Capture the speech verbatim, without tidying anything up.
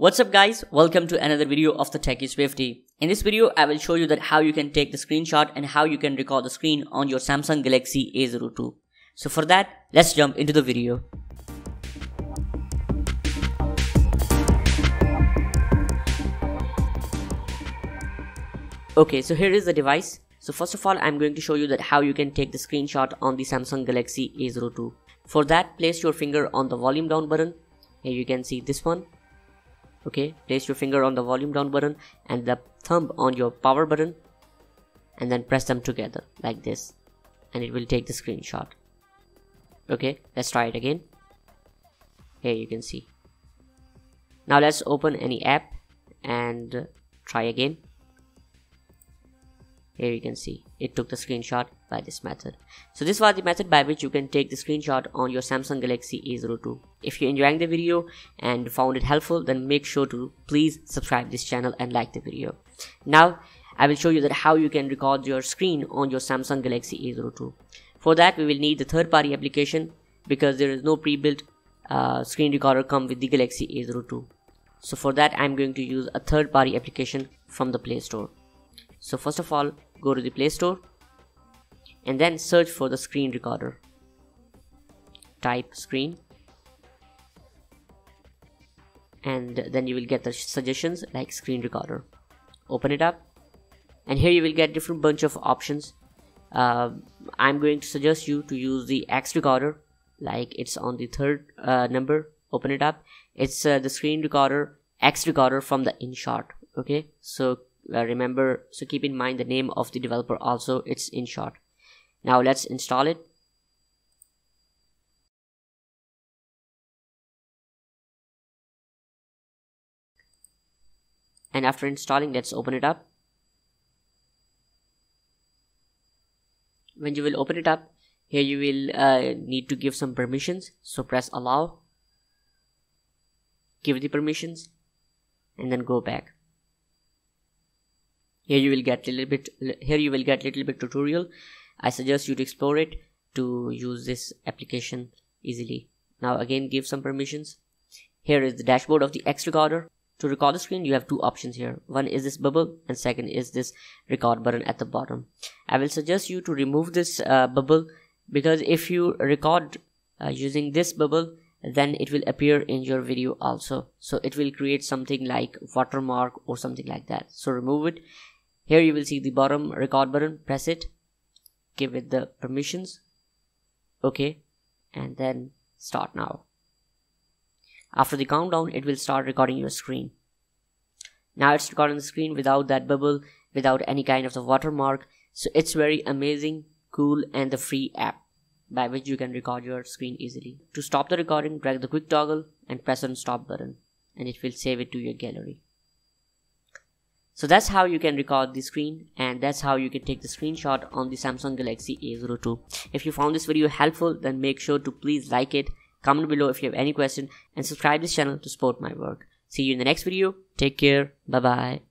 What's up guys, welcome to another video of the Techie Swifty. In this video, I will show you that how you can take the screenshot and how you can record the screen on your Samsung Galaxy A zero two. So for that, let's jump into the video. Okay, so here is the device. So first of all, I'm going to show you that how you can take the screenshot on the Samsung Galaxy A zero two. For that, place your finger on the volume down button. Here you can see this one. Okay, place your finger on the volume down button and the thumb on your power button, and then press them together like this, and it will take the screenshot. Okay, let's try it again. Here you can see. Now let's open any app and try again. Here you can see it took the screenshot by this method. So this was the method by which you can take the screenshot on your Samsung Galaxy A zero two. If you're enjoying the video and found it helpful, then make sure to please subscribe this channel and like the video. Now I will show you that how you can record your screen on your Samsung Galaxy A zero two. For that we will need the third party application because there is no pre-built uh, screen recorder come with the Galaxy A zero two. So for that I'm going to use a third party application from the Play Store. So first of all, go to the Play Store and then search for the screen recorder. Type screen and then you will get the suggestions like screen recorder. Open it up and here you will get different bunch of options. Uh, I'm going to suggest you to use the X recorder, like it's on the third uh, number. Open it up. It's uh, the screen recorder X recorder from the InShot. Okay, so Uh, remember, so keep in mind the name of the developer also, it's InShot. Now let's install it. And after installing, let's open it up. When you will open it up, here you will uh, need to give some permissions. So press allow, give the permissions, and then go back. Here you will get a little bit. Here you will get little bit tutorial. I suggest you to explore it to use this application easily. Now again, give some permissions. Here is the dashboard of the X recorder. To record the screen, you have two options here. One is this bubble, and second is this record button at the bottom. I will suggest you to remove this uh, bubble because if you record uh, using this bubble, then it will appear in your video also. So it will create something like watermark or something like that. So remove it. Here you will see the bottom record button, press it, give it the permissions, okay, and then start now. After the countdown, it will start recording your screen. Now it's recording the screen without that bubble, without any kind of the watermark. So it's very amazing, cool, and the free app by which you can record your screen easily. To stop the recording, drag the quick toggle and press on stop button, and it will save it to your gallery. So that's how you can record the screen, and that's how you can take the screenshot on the Samsung Galaxy A zero two. If you found this video helpful, then make sure to please like it, comment below if you have any question, and subscribe this channel to support my work. See you in the next video. Take care. Bye bye.